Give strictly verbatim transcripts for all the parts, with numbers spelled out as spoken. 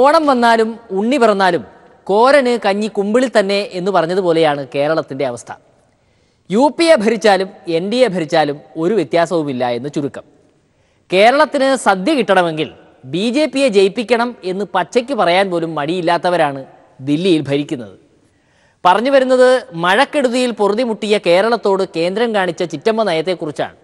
ഓണം വന്നാലും ഉണ്ണി പിറന്നാലും കോരന് കഞ്ഞി കുമ്പിളിൽ തന്നെ എന്ന് പറഞ്ഞതുപോലെയാണ് കേരളത്തിൻ്റെ അവസ്ഥ. യു പി എ ഭരിച്ചാലും എൻ ഡി എ ഭരിച്ചാലും ഒരു വ്യത്യാസവുമില്ല എന്ന് ചുരുക്കം. കേരളത്തിന് സദ്യ കിട്ടണമെങ്കിൽ ബി ജെ പിയെ ജയിപ്പിക്കണം എന്ന് പച്ചയ്ക്ക് പറയാൻ പോലും മടിയില്ലാത്തവരാണ് ദില്ലിയിൽ ഭരിക്കുന്നത്. പറഞ്ഞു വരുന്നത് മഴക്കെടുതിയിൽ പൊറുതിമുട്ടിയ കേരളത്തോട് കേന്ദ്രം കാണിച്ച ചിറ്റമ്മ നയത്തെക്കുറിച്ചാണ്.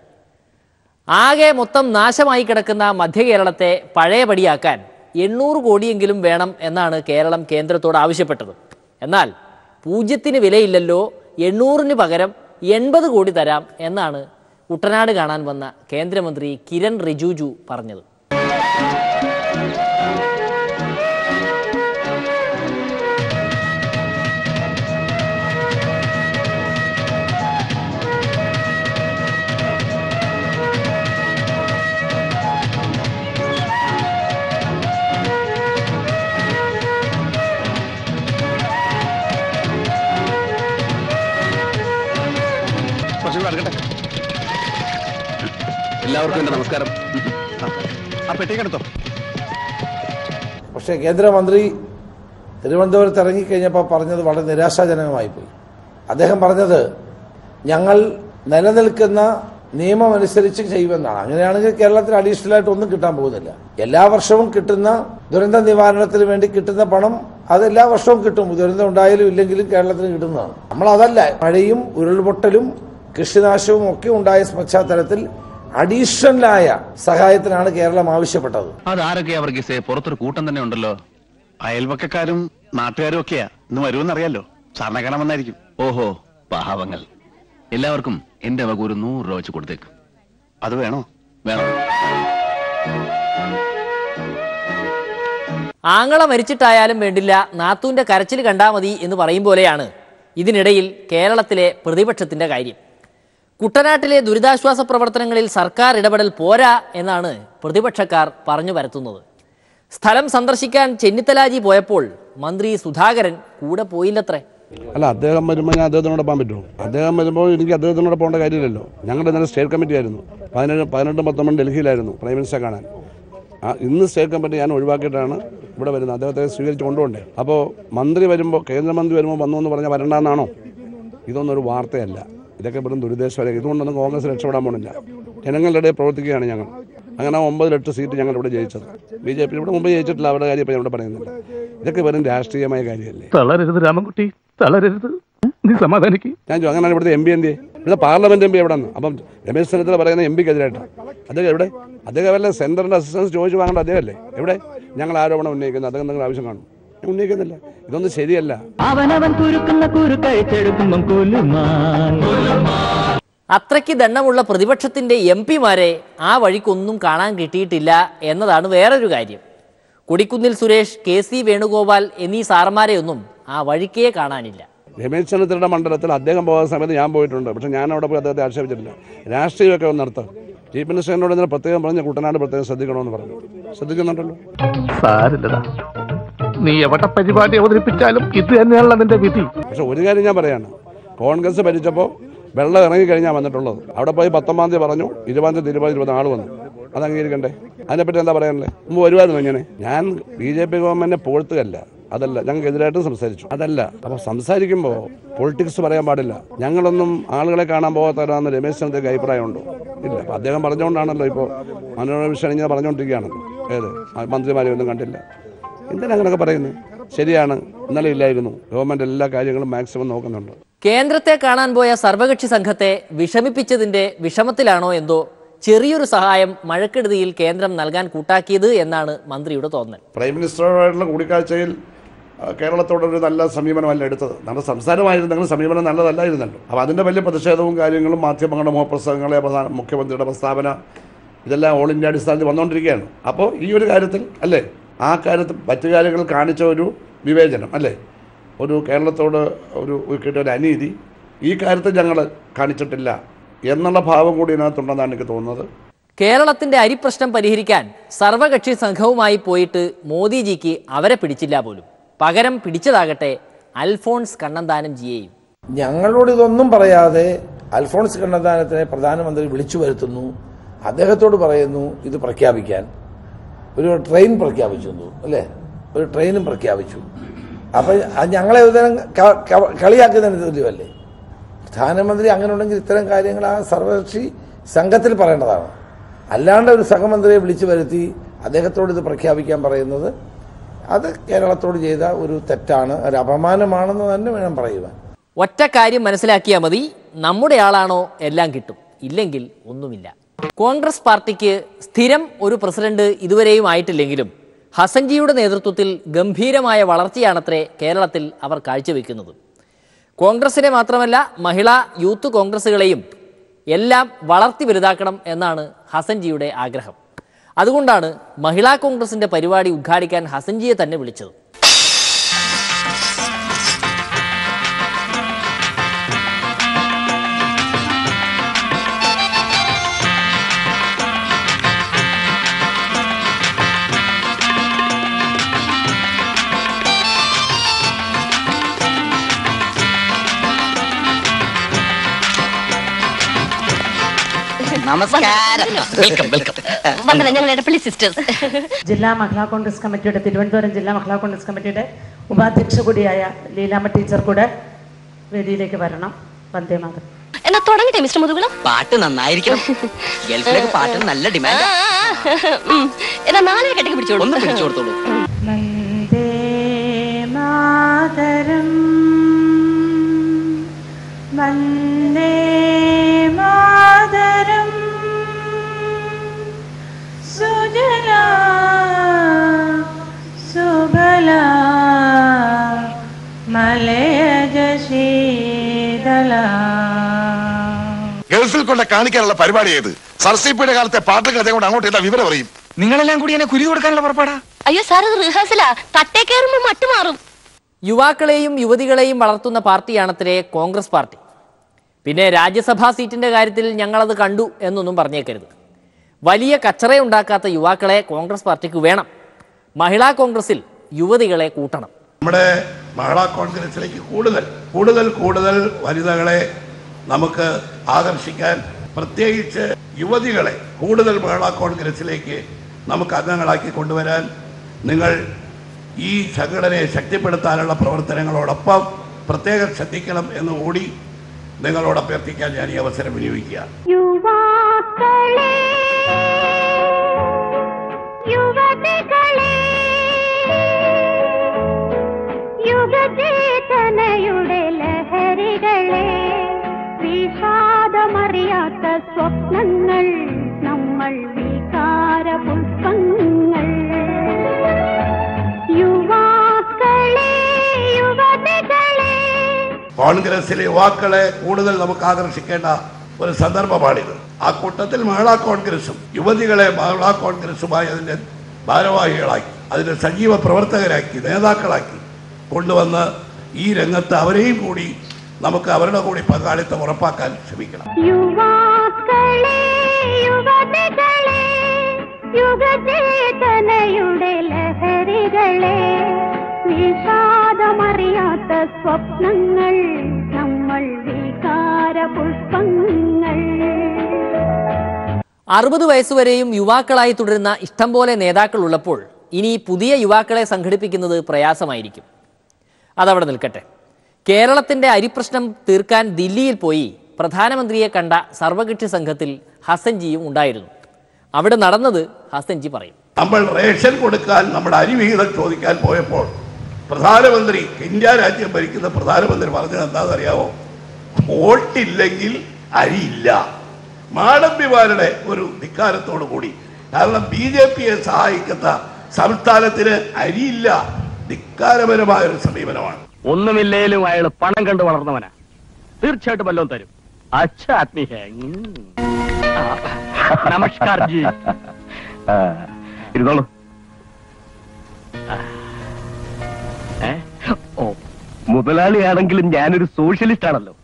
ആകെ മൊത്തം നാശമായി കിടക്കുന്ന മധ്യ കേരളത്തെ പഴയപടിയാക്കാൻ എണ്ണൂറ് കോടിയെങ്കിലും വേണം എന്നാണ് കേരളം കേന്ദ്രത്തോട് ആവശ്യപ്പെട്ടത്. എന്നാൽ പൂജ്യത്തിന് വിലയില്ലല്ലോ, എണ്ണൂറിന് പകരം എൺപത് കോടി തരാം എന്നാണ് കുട്ടനാട് കാണാൻ വന്ന കേന്ദ്രമന്ത്രി കിരൺ റിജിജു പറഞ്ഞത്. എല്ലാവർക്കും എൻ്റെ നമസ്കാരം. പക്ഷേ കേന്ദ്രമന്ത്രി തിരുവനന്തപുരത്ത് ഇറങ്ങിക്കഴിഞ്ഞപ്പോൾ പറഞ്ഞത് വളരെ നിരാശാജനകമായി പോയി. അദ്ദേഹം പറഞ്ഞത് ഞങ്ങൾ നിലനിൽക്കുന്ന നിയമം അനുസരിച്ച് ചെയ്യുമെന്നാണ്. അങ്ങനെയാണെങ്കിൽ കേരളത്തിൽ അഡീഷണൽ ആയിട്ട് ഒന്നും കിട്ടാൻ പോകുന്നില്ല. എല്ലാ വർഷവും കിട്ടുന്ന ദുരന്ത നിവാരണത്തിന് വേണ്ടി കിട്ടുന്ന പണം അത് എല്ലാ വർഷവും കിട്ടും. ദുരന്തം ഉണ്ടായാലും ഇല്ലെങ്കിലും കേരളത്തിന് കിട്ടുന്നതാണ്. നമ്മൾ അതല്ല, മഴയും ഉരുൾപൊട്ടലും കൃഷിനാശവും ഒക്കെ ഉണ്ടായ പശ്ചാത്തലത്തിൽ അഡീഷണലായ സഹായത്തിനാണ് കേരളം ആവശ്യപ്പെട്ടത്. അത് ആരൊക്കെയാ വർഗീസേ? പുറത്തൊരു കൂട്ടം തന്നെ ഉണ്ടല്ലോ, അയൽവക്കക്കാരും നാട്ടുകാരും ഒക്കെയാ. ഇന്ന് വരുമെന്നറിയാലോ, സാറിനെ കാണാമെന്നായിരിക്കും. ഓഹോ പാവങ്ങൾ. എല്ലാവർക്കും എന്റെ വക ഒരു നൂറ് രൂപ വെച്ച് കൊടുത്തേക്ക്. അത് വേണോ? വേണം. ആങ്ങള മരിച്ചിട്ടായാലും വേണ്ടില്ല, നാത്തൂന്റെ കരച്ചിൽ കണ്ടാ മതി എന്ന് പറയും പോലെയാണ് ഇതിനിടയിൽ കേരളത്തിലെ പ്രതിപക്ഷത്തിന്റെ കാര്യം. കുട്ടനാട്ടിലെ ദുരിതാശ്വാസ പ്രവർത്തനങ്ങളിൽ സർക്കാർ ഇടപെടൽ പോരാ എന്നാണ് പ്രതിപക്ഷക്കാർ പറഞ്ഞു വരുത്തുന്നത്. സ്ഥലം സന്ദർശിക്കാൻ ചെന്നിത്തലാജി പോയപ്പോൾ മന്ത്രി സുധാകരൻ കൂടെ പോയില്ലത്രേ. അല്ല, അദ്ദേഹം വരുമ്പോൾ ഞാൻ അദ്ദേഹത്തിനോട് പോകാൻ പറ്റുമോ? അദ്ദേഹം വരുമ്പോൾ എനിക്ക് അദ്ദേഹത്തിനോട് പോകേണ്ട കാര്യമില്ലല്ലോ. ഞങ്ങളുടെ ഇന്നലെ സ്റ്റേറ്റ് കമ്മിറ്റി ആയിരുന്നു. പതിനേഴ് പതിനെട്ടും പത്തൊമ്പതും ഡൽഹിയിലായിരുന്നു പ്രൈം മിനിസ്റ്റർ കാണാൻ. ഇന്ന് സ്റ്റേറ്റ് കമ്മിറ്റി ഞാൻ ഒഴിവാക്കിയിട്ടാണ് ഇവിടെ വരുന്നത്, അദ്ദേഹത്തെ സ്വീകരിച്ച് കൊണ്ടുപോകണ്ടേ. അപ്പോൾ മന്ത്രി വരുമ്പോൾ, കേന്ദ്രമന്ത്രി വരുമ്പോൾ വന്നു എന്ന് പറഞ്ഞാൽ വരണ്ടെന്നാണോ? ഇതൊന്നൊരു വാർത്തയല്ല, ഇതൊക്കെ വെറും ദുരുദ്ദേശം. ഇതുകൊണ്ടൊന്നും കോൺഗ്രസ് രക്ഷപ്പെടാൻ പോകുന്നില്ല. ജനങ്ങളുടെ ഇടയിൽ പ്രവർത്തിക്കുകയാണ് ഞങ്ങൾ. അങ്ങനെ ഒമ്പത് ലക്ഷം സീറ്റ് ഞങ്ങൾ ഇവിടെ ജയിച്ചത്. ബി ജെ പി ഇവിടെ മുമ്പ് ജയിച്ചിട്ടില്ല. അവരുടെ കാര്യം ഇപ്പം ഇവിടെ പറയുന്നില്ല. ഇതൊക്കെ വെറും രാഷ്ട്രീയമായ കാര്യമല്ലേ. തളരരുത് രാമൻകുട്ടി, തളരരുത്. നീ സമാധാനിക്ക്. ഞാൻ അങ്ങനെയാണ് ഇവിടുത്തെ എം പി എന്ത് ചെയ്യും? ഇവിടെ പാർലമെന്റ് എം പി എവിടെ നിന്ന്? അപ്പം രമേശ് ചെന്നിത്തല പറയുന്ന എം പിക്കെതിരായിട്ടാണ്. അദ്ദേഹം എവിടെ? അദ്ദേഹം വല്ല സെൻറ്ററിൻ്റെ അസിസ്റ്റൻസ് ചോദിച്ചു വാങ്ങേണ്ട അദ്ദേഹമല്ലേ? എവിടെ ഞങ്ങൾ ആരോപണം ഉന്നയിക്കുന്നത്? അദ്ദേഹം നിങ്ങൾ ആവശ്യം കാണും. ഉന്നയിക്കുന്നില്ല. ഇതൊന്നും ശരിയല്ല. അത്രയ്ക്ക് ദണ്ണമുള്ള പ്രതിപക്ഷത്തിന്റെ എം പിമാരെ ആ വഴിക്കൊന്നും കാണാൻ കിട്ടിയിട്ടില്ല എന്നതാണ് വേറൊരു കാര്യം. കൊടിക്കുന്നിൽ സുരേഷ്, കെ സി വേണുഗോപാൽ എന്നീ സാറന്മാരെയൊന്നും ആ വഴിക്കേ കാണാനില്ല. രമേശ് ചെന്നിത്തലയുടെ മണ്ഡലത്തിൽ അദ്ദേഹം പോകുന്ന സമയത്ത് ഞാൻ പോയിട്ടുണ്ട്. പക്ഷെ ഞാൻ അവിടെ പോയി അദ്ദേഹത്തെ ആക്ഷേപിച്ചിട്ടില്ല. രാഷ്ട്രീയമൊക്കെ ഒന്ന് നടത്തും. ചീഫ് മിനിസ്റ്ററിനോട് ഇന്നലെ പ്രത്യേകം പറഞ്ഞ് കുട്ടനാട് പ്രത്യേകം ശ്രദ്ധിക്കണമെന്ന് പറഞ്ഞു. ശ്രദ്ധിക്കുന്നുണ്ടല്ലോ. നീ എവിടെ പരിപാടി അവതരിപ്പിച്ചാലും ഇത് തന്നെയാണ് അതിന്റെ വിധി. പക്ഷെ ഒരു കാര്യം ഞാൻ പറയാണ്, കോൺഗ്രസ് ഭരിച്ചപ്പോൾ വെള്ളം ഇറങ്ങിക്കഴിഞ്ഞാൽ വന്നിട്ടുള്ളത്. അവിടെ പോയി പത്തൊമ്പതാം തീയതി പറഞ്ഞു, ഇരുപതാം തീയതി ഇരുപത് ഇരുപത് ആൾ വന്നു. അത് അംഗീകരിക്കണ്ടേ? അതിനെപ്പറ്റി എന്താ പറയാനല്ലേ? മുമ്പ് വരുമായിരുന്നു ഇങ്ങനെ. ഞാൻ ബി ജെ പി ഗവൺമെന്റിനെ പുകഴ്ത്തുകയല്ല, അതല്ല. ഞങ്ങൾക്ക് എതിരായിട്ടും സംസാരിച്ചു, അതല്ല. അപ്പൊ സംസാരിക്കുമ്പോൾ പൊളിറ്റിക്സ് പറയാൻ പാടില്ല. ഞങ്ങളൊന്നും ആളുകളെ കാണാൻ പോകാത്തവരാണെന്ന് രമേശ് ചെന്നിത്തലയ്ക്ക് അഭിപ്രായമുണ്ടോ? ഇല്ല. അപ്പം അദ്ദേഹം പറഞ്ഞുകൊണ്ടാണല്ലോ ഇപ്പോൾ മനോരമ വിഷയം ഇങ്ങനെ പറഞ്ഞുകൊണ്ടിരിക്കുകയാണല്ലോ. ഏത് മന്ത്രിമാരെ ഒന്നും കണ്ടില്ല. എന്തിനാ അങ്ങനെയൊക്കെ പറയുന്നത്? ശരിയാണ്, ഇന്നലെ ഇല്ലായിരുന്നു. ഗവൺമെന്റ് എല്ലാ കാര്യങ്ങളും മാക്സിമം നോക്കുന്നുണ്ട്. കേന്ദ്രത്തെ കാണാൻ പോയ സർവകക്ഷി സംഘത്തെ വിഷമിപ്പിച്ചതിന്റെ വിഷമത്തിലാണോ എന്തോ ചെറിയൊരു സഹായം മഴക്കെടുതിയിൽ കേന്ദ്രം നൽകാൻ കൂട്ടാക്കിയത് എന്നാണ് മന്ത്രിയുടെ തോന്നൽ. പ്രൈം മിനിസ്റ്ററുമായിട്ടുള്ള കൂടിക്കാഴ്ചയിൽ കേരളത്തോടൊരു നല്ല സമീപനമല്ല എടുത്തത്. നല്ല സംസാരമായിരുന്നെങ്കിലും സമീപനം നല്ലതല്ലായിരുന്നല്ലോ. അപ്പോൾ അതിൻ്റെ വലിയ പ്രതിഷേധവും കാര്യങ്ങളും, മാധ്യമങ്ങളുടെ മുഖപ്രസംഗങ്ങളെ, മുഖ്യമന്ത്രിയുടെ പ്രസ്താവന, ഇതെല്ലാം ഓൾ ഇന്ത്യ അടിസ്ഥാനത്തിൽ വന്നുകൊണ്ടിരിക്കുകയാണ്. അപ്പോൾ ഈ ഒരു കാര്യത്തിൽ അല്ലേ, ആ കാര്യത്തിൽ മറ്റു കാര്യങ്ങൾ കാണിച്ച ഒരു വിവേചനം അല്ലേ, ഒരു കേരളത്തോട് ഒരു കിട്ടിയ ഒരു അനീതി ഈ കാര്യത്തിൽ ഞങ്ങൾ കാണിച്ചിട്ടില്ല എന്നുള്ള ഭാവം കൂടി ഇതിനകത്തുണ്ടെന്നാണ് എനിക്ക് തോന്നുന്നത്. കേരളത്തിന്റെ അരിപ്രശ്നം പരിഹരിക്കാൻ സർവകക്ഷി സംഘവുമായി പോയിട്ട് മോദിജിക്ക് അവരെ പിടിച്ചില്ല പോലും. പകരം പിടിച്ചതാകട്ടെ അൽഫോൺസ് കണ്ണന്താനം ജിയെയും. ഞങ്ങളോട് ഇതൊന്നും പറയാതെ അൽഫോൺസ് കണ്ണന്താനത്തിനെ പ്രധാനമന്ത്രി വിളിച്ചു വരുത്തുന്നു. അദ്ദേഹത്തോട് പറയുന്നു ഇത് പ്രഖ്യാപിക്കാൻ. ഒരു ട്രെയിൻ പ്രഖ്യാപിച്ചു അല്ലേ, ഒരു ട്രെയിനും പ്രഖ്യാപിച്ചു. അപ്പം അത് ഞങ്ങളെ ഒരുതരം കളിയാക്കുന്നതിന് തുല്യമല്ലേ? പ്രധാനമന്ത്രി അങ്ങനെ ഉണ്ടെങ്കിൽ ഇത്തരം കാര്യങ്ങൾ ആ സർവകക്ഷി സംഘത്തിൽ പറയേണ്ടതാണ്. അല്ലാണ്ട് ഒരു സഹമന്ത്രിയെ വിളിച്ചു വരുത്തി അദ്ദേഹത്തോട് ഇത് പ്രഖ്യാപിക്കാൻ പറയുന്നത് അത് കേരളത്തോട് ചെയ്ത ഒരു തെറ്റാണ്, ഒരു അപമാനമാണെന്ന് തന്നെ വേണം പറയുവാൻ. ഒറ്റ കാര്യം മനസ്സിലാക്കിയാൽ മതി, നമ്മുടെ ആളാണോ എല്ലാം കിട്ടും, ഇല്ലെങ്കിൽ ഒന്നുമില്ല. കോൺഗ്രസ് പാർട്ടിക്ക് സ്ഥിരം ഒരു പ്രസിഡന്റ് ഇതുവരെയും ആയിട്ടില്ലെങ്കിലും ഹസൻജിയുടെ നേതൃത്വത്തിൽ ഗംഭീരമായ വളർച്ചയാണത്രേ കേരളത്തിൽ അവർ കാഴ്ചവെക്കുന്നത്. കോൺഗ്രസിനെ മാത്രമല്ല മഹിളാ യൂത്ത് കോൺഗ്രസുകളെയും എല്ലാം വളർത്തി വലുതാക്കണം എന്നാണ് ഹസൻജിയുടെ ആഗ്രഹം. അതുകൊണ്ടാണ് മഹിളാ കോൺഗ്രസിൻ്റെ പരിപാടി ഉദ്ഘാടിക്കാൻ ഹസൻജിയെ തന്നെ വിളിച്ചത്. ജില്ലാ മഹിളാ കോൺഗ്രസ് കമ്മിറ്റിയുടെ തിരുവനന്തപുരം ജില്ലാ മഹിളാ കോൺഗ്രസ് കമ്മിറ്റിയുടെ ഉപാധ്യക്ഷ കൂടിയായ ലീലാമ്മ ടീച്ചർ കൂടെ വേദിയിലേക്ക് വരണം. വന്ദേ മാതരം എന്നാ തുടങ്ങിട്ടെ മിസ്റ്റർ മുതുകുളം. പാട്ട് നന്നായിരിക്കണം, പാട്ട് നല്ല ഡിമാൻഡ്. എന്നാ നാളെ കെട്ടിക്ക് പിടിച്ചോളൂ. വന്ദേ മാതരം വന്ദേ മാതരം സുജനാ സുബലാ മലയജ ശീതലാ. ഗൾഫിൽ കൊണ്ട് കാണിക്കാനുള്ള പരിപാടി ഏത്? സർസിപ്പിയുടെ കാലത്തെ പാട്ട് കഥ കൊണ്ട് അങ്ങോട്ട് എന്താ വിവരം അറിയും? നിങ്ങളെല്ലാം കൂടി എന്നെ കുരി കൊടുക്കാനുള്ള പുറപ്പാടാ. അയ്യോ സാർ, അത് റിഹേഴ്സലാ, തട്ടേ കയറുമ്പോൾ മട്ടുമാറും. യുവാക്കളെയും യുവതികളെയും വളർത്തുന്ന പാർട്ടിയാണത്രേ കോൺഗ്രസ് പാർട്ടി. പിന്നെ രാജ്യസഭാ സീറ്റിൻ്റെ കാര്യത്തിൽ ഞങ്ങളത് കണ്ടു എന്നൊന്നും പറഞ്ഞേക്കരുത്. വലിയ കച്ചറയുണ്ടാക്കാത്ത യുവാക്കളെ കോൺഗ്രസ് പാർട്ടിക്ക് വേണം. മഹിളാ കോൺഗ്രസിൽ യുവതികളെ കൂട്ടണം. നമ്മുടെ മഹിളാ കോൺഗ്രസിലേക്ക് കൂടുതൽ കൂടുതൽ കൂടുതൽ വനിതകളെ നമുക്ക് ആകർഷിക്കാൻ, പ്രത്യേകിച്ച് യുവതികളെ കൂടുതൽ മഹിളാ കോൺഗ്രസിലേക്ക് നമുക്ക് അംഗങ്ങളാക്കി കൊണ്ടുവരാൻ നിങ്ങൾ ഈ സംഘടനയെ ശക്തിപ്പെടുത്താനുള്ള പ്രവർത്തനങ്ങളോടൊപ്പം പ്രത്യേകം ശ്രദ്ധിക്കണം എന്ന് കൂടി നിങ്ങളോട് അഭ്യർത്ഥിക്കാൻ ഞാൻ ഈ അവസരം വിനിയോഗിക്കുകയാണ്. ലഹരികളെ വിഷാദമറിയാത്ത സ്വപ്നങ്ങൾ നമ്മൾ വികാര പുഷ്പങ്ങൾ. യുവാക്കളെ യുവതികളെ കോൺഗ്രസിലെ യുവാക്കളെ കൂടുതൽ നമുക്ക് ആകർഷിക്കേണ്ട ഒരു സന്ദർഭമാണിത്. ആ കൂട്ടത്തിൽ മഹിളാ കോൺഗ്രസും യുവതികളെ മഹിളാ കോൺഗ്രസുമായി അതിൻ്റെ ഭാരവാഹികളാക്കി, അതിൻ്റെ സജീവ പ്രവർത്തകരാക്കി, നേതാക്കളാക്കി കൊണ്ടുവന്ന് ഈ രംഗത്ത് അവരെയും കൂടി നമുക്ക് അവരുടെ കൂടി പങ്കാളിത്തം ഉറപ്പാക്കാൻ ശ്രമിക്കണം. യുവാക്കളെ യുവതികളെ യുഗചേതനയുടെ ലഹരികളെ വിഷാദമറിയാത്ത സ്വപ്നങ്ങൾ നമ്മൾ വികാര പുഷ്പങ്ങൾ. അറുപത് വയസ്സുവരെയും യുവാക്കളായി തുടരുന്ന ഇഷ്ടംപോലെ നേതാക്കൾ ഉള്ളപ്പോൾ ഇനി പുതിയ യുവാക്കളെ സംഘടിപ്പിക്കുന്നത് പ്രയാസമായിരിക്കും. അതവിടെ നിൽക്കട്ടെ. കേരളത്തിൻ്റെ അരിപ്രശ്നം തീർക്കാൻ ദില്ലിയിൽ പോയി പ്രധാനമന്ത്രിയെ കണ്ട സർവകക്ഷി സംഘത്തിൽ ഹസൻജിയും ഉണ്ടായിരുന്നു. അവിടെ നടന്നത് ഹസൻജി പറയും. നമ്മൾ റേഷൻ കൊടുക്കാൻ, നമ്മുടെ അരി വിഹിതം ചോദിക്കാൻ പോയപ്പോൾ പ്രധാനമന്ത്രി, ഇന്ത്യ രാജ്യം ഭരിക്കുന്ന പ്രധാനമന്ത്രി പറഞ്ഞത് എന്താണെന്നറിയാമോ? വോട്ടില്ലെങ്കിൽ അരിയില്ല. മാടമ്പിമാരുടെ ഒരു ധിക്കാരത്തോടു കൂടി, കാരണം ബി ജെ പിയെ സഹായിക്കുന്ന സംസ്ഥാനത്തിന് അരിയില്ല. ധിക്കാരപരമായ ഒരു സമീപനമാണ്. ഒന്നുമില്ലേലും അയാൾ പണം കണ്ടു വളർന്നവനാ, തീർച്ചയായിട്ടും വല്ലതും തരും. നമസ്കാരം ജി, ഇരുന്നോളൂ. ഓ, മുതലാളിയാണെങ്കിലും ഞാനൊരു സോഷ്യലിസ്റ്റ് ആണല്ലോ.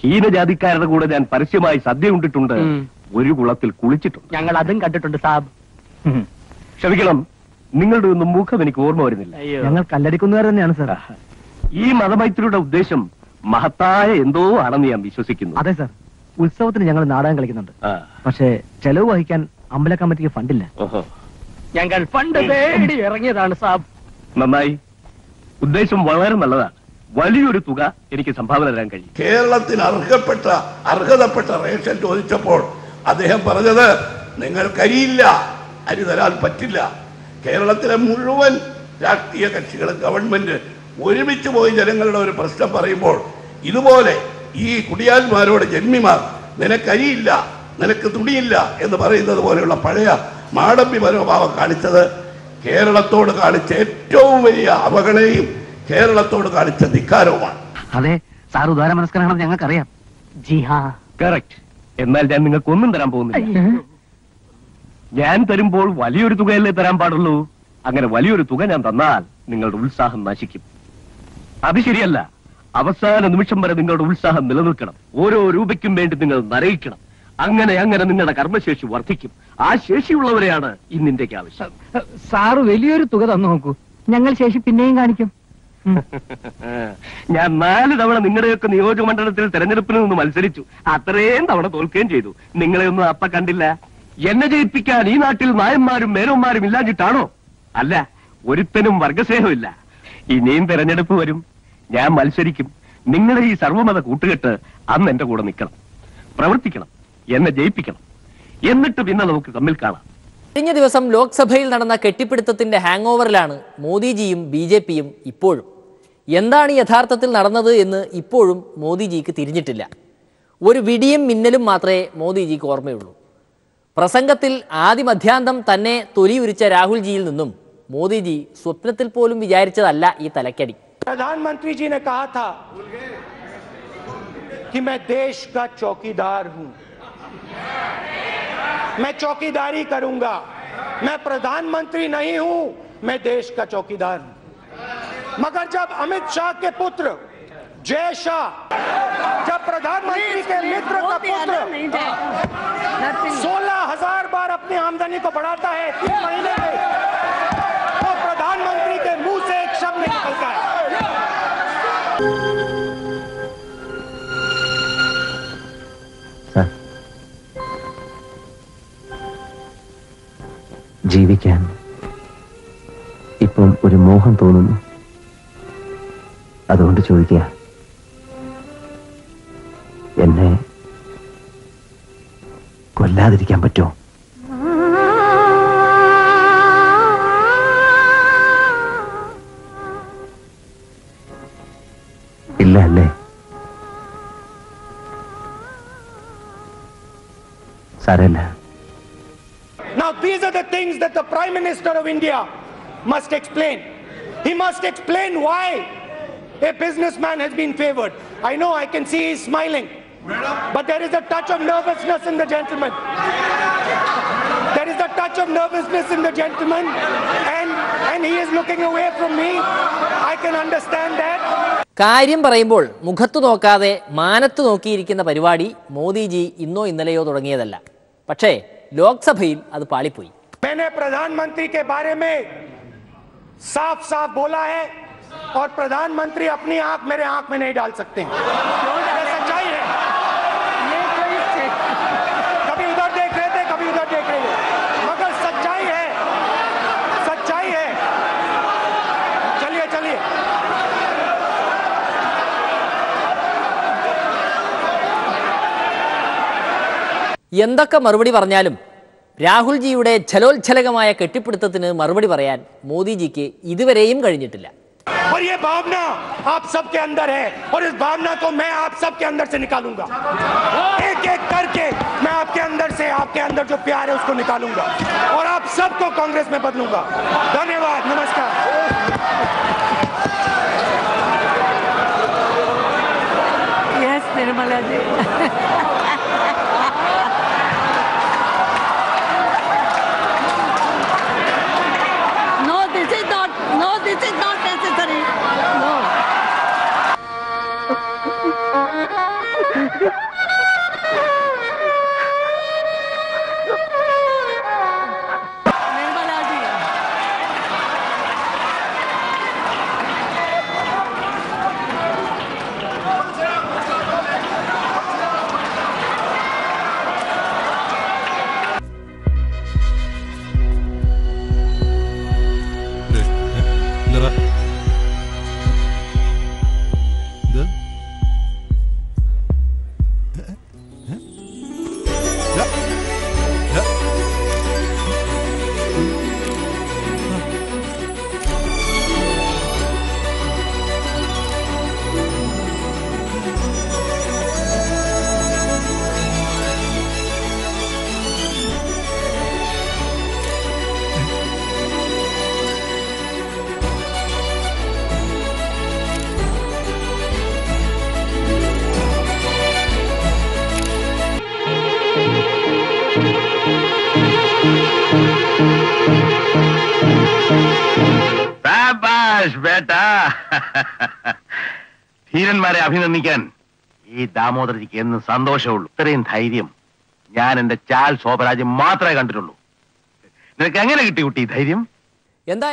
ഹീനജാതിക്കാരുടെ കൂടെ ഞാൻ പരസ്യമായി സദ്യ ഉണ്ടിട്ടുണ്ട്, ഒരു കുളത്തിൽ കുളിച്ചിട്ടുണ്ട്. ഞങ്ങൾ അതും കണ്ടിട്ടുണ്ട് സാബ്. ക്ഷമിക്കണം, നിങ്ങളുടെ ഒന്നും മുഖം എനിക്ക് ഓർമ്മ വരുന്നില്ല. ഞങ്ങൾ കല്ലടിക്കുന്നവർ തന്നെയാണ് സാർ. ഈ മതമൈത്രിയുടെ ഉദ്ദേശം മഹത്തായ എന്തോ ആണെന്ന് ഞാൻ വിശ്വസിക്കുന്നു. അതെ സാർ, ഉത്സവത്തിന് ഞങ്ങൾ നാടകം കളിക്കുന്നുണ്ട്. പക്ഷേ ചെലവ് വഹിക്കാൻ അമ്പല കമ്മിറ്റിക്ക് ഫണ്ടില്ല. ഞങ്ങൾ പണ്ട് തേടി ഇറങ്ങിയതാണ് സാബ്. നന്നായി, ഉദ്ദേശം വളരെ നല്ലതാണ്. വലിയൊരു തുക എനിക്ക് സംഭാവന തരാൻ കഴിയും. കേരളത്തിൽ അർഹപ്പെട്ട അർഹതപ്പെട്ട റേഷൻ ചോദിച്ചപ്പോൾ അദ്ദേഹം പറഞ്ഞത് നിങ്ങൾ കരിയില്ല, അരി തരാൻ പറ്റില്ല. കേരളത്തിലെ മുഴുവൻ രാഷ്ട്രീയ കക്ഷികളും ഗവൺമെന്റ് ഒരുമിച്ച് പോയി ജനങ്ങളുടെ ഒരു പ്രശ്നം പറയുമ്പോൾ ഇതുപോലെ ഈ കുടിയാന്മാരോട് ജന്മിമാർ നിനക്കരിയില്ല, നിനക്ക് തുണിയില്ല എന്ന് പറയുന്നത് പോലെയുള്ള പഴയ മാടമ്പി മനോഭാവം കാണിച്ചത് കേരളത്തോട് കാണിച്ച ഏറ്റവും വലിയ അവഗണനയും കേരളത്തോട് കാണിച്ച ധിക്കാരവുമാണ്. അതെ സാർ, ഉദാര മനസ്കരാണെന്ന് ഞങ്ങൾക്കറിയാം. എന്നാൽ ഞാൻ നിങ്ങൾക്ക് ഒന്നും തരാൻ പോകുന്നില്ല. ഞാൻ തരുമ്പോൾ വലിയൊരു തുകയല്ലേ തരാൻ പാടുള്ളൂ. അങ്ങനെ വലിയൊരു തുക ഞാൻ തന്നാൽ നിങ്ങളുടെ ഉത്സാഹം നശിക്കും. അത് ശരിയല്ല. അവസാന നിമിഷം വരെ നിങ്ങളുടെ ഉത്സാഹം നിലനിൽക്കണം. ഓരോ രൂപയ്ക്കും വേണ്ടി നിങ്ങൾ നരയിക്കണം. അങ്ങനെ അങ്ങനെ നിങ്ങളുടെ കർമ്മശേഷി വർദ്ധിക്കും. ആ ശേഷിയുള്ളവരെയാണ് ഇന്ന് ഇന്ത്യക്ക് ആവശ്യം. സാറ് വലിയൊരു തുക തന്നു നോക്കൂ, ഞങ്ങൾ ശേഷി പിന്നെയും കാണിക്കും. ഞാൻ നാല് തവണ നിങ്ങളുടെയൊക്കെ നിയോജക മണ്ഡലത്തിൽ തെരഞ്ഞെടുപ്പിൽ നിന്ന് മത്സരിച്ചു. അത്രയും തവണ തോൽക്കുകയും ചെയ്തു. നിങ്ങളെ ഒന്നും അപ്പ കണ്ടില്ല. എന്നെ ജയിപ്പിക്കാൻ ഈ നാട്ടിൽ നായന്മാരും മേനോന്മാരും ഇല്ലാഞ്ഞിട്ടാണോ? അല്ല, ഒരുത്തനും വർഗസ്നേഹമില്ല. ഇനിയും തെരഞ്ഞെടുപ്പ് വരും, ഞാൻ മത്സരിക്കും. നിങ്ങളുടെ ഈ സർവ്വമത കൂട്ടുകെട്ട് അന്ന് എന്റെ കൂടെ നിൽക്കണം, പ്രവർത്തിക്കണം, എന്നെ ജയിപ്പിക്കണം. എന്നിട്ട് പിന്നെ നമുക്ക് തമ്മിൽ കാണാം. കഴിഞ്ഞ ദിവസം ലോക്സഭയിൽ നടന്ന കെട്ടിപ്പിടുത്തത്തിന്റെ ഹാങ് ഓവറിലാണ് മോദിജിയും ബി ജെ പിയും ഇപ്പോഴും. എന്താണ് യഥാർത്ഥത്തിൽ നടന്നത് എന്ന് ഇപ്പോഴും മോദിജിക്ക് തിരിഞ്ഞിട്ടില്ല. ഒരു വിടിയും മിന്നലും മാത്രമേ മോദിജിക്ക് ഓർമ്മയുള്ളൂ. പ്രസംഗത്തിൽ ആദിമധ്യാന്തം തന്നെ തൊലി ഉരിച്ച രാഹുൽജിയിൽ നിന്നും മോദിജി സ്വപ്നത്തിൽ പോലും വിചാരിച്ചതല്ല ഈ തലക്കടി. പ്രധാനമന്ത്രിജി ने कहा था कि मैं देश का चौकीदार हूं, मैं चौकीदारी करूंगा, मैं प्रधानमंत्री नहीं हूं, मैं देश का चौकीदार हूं. मगर जब अमित शाह के पुत्र जय शाह, जब प्रधानमंत्री के मित्र का पुत्र सोलह हजार बार अपनी आमदनी को बढ़ाता है तीन महीने में, तो प्रधानमंत्री के मुंह से एक शब्द निकलता है. ജീവിക്കാൻ ഇപ്പം ഒരു മോഹം തോന്നുന്നു, അതുകൊണ്ട് ചോദിക്കുക. എന്നെ കൊല്ലാതിരിക്കാൻ പറ്റുമോ? ഇല്ല അല്ലേ? സാരല്ല. Now these are the things that the Prime Minister of India must explain. He must explain why a businessman has been favored. I know, I can see he's smiling, but there is a touch of nervousness in the gentleman. There is a touch of nervousness in the gentleman, and and he is looking away from me. I can understand that. കാര്യം പറയുമ്പോൾ മുഖത്തു നോക്കാതെ മാനത്തു നോക്കിയിരിക്കുന്ന പരിപാടി മോദിജി ഇന്നോ ഇന്നലെയോ തുടങ്ങിയതല്ല. പക്ഷേ ലോക്സഭയിൽ അത് പാളിപ്പോയി. मैंने प्रधानमंत्री के बारे में साफ साफ बोला है और प्रधानमंत्री अपनी आंख मेरे आंख में नहीं डाल सकते हैं. सच्चाई है. कभी उधर देख रहे थे, कभी उधर देख रहे थे, मगर सच्चाई है, सच्चाई है. चलिए चलिए എന്തൊക്കെ മറുപടി പറഞ്ഞാലും രാഹുൽജിയുടെ ഛലോൽഛലകമായ കെട്ടിപ്പിടുത്തത്തിന് മറുപടി പറയാൻ മോദിജിക്ക് ഇതുവരെയും കഴിഞ്ഞിട്ടില്ല. और ये भावना आप सबके अंदर है और इस भावना को मैं आप सबके अंदर से निकालूंगा. एक एक करके मैं आपके अंदर से, आपके अंदर जो प्यार है उसको निकालूंगा और आप सबको कांग्रेस में बदलूंगा. धन्यवाद, नमस्कार. Yes Nirmala ji. No, this is not necessary. No. बेटा ധീരന്മാരെ അഭിനന്ദിക്കാൻ ഈ ദാമോദരജിക്ക് എന്നും സന്തോഷമുള്ളൂ. ഇത്രയും ധൈര്യം ഞാൻ എന്റെ ചാൽ ശോഭരാജ് മാത്രമേ കണ്ടിട്ടുള്ളൂ. നിനക്ക് എങ്ങനെ കിട്ടി കുട്ടി ധൈര്യം എന്താ?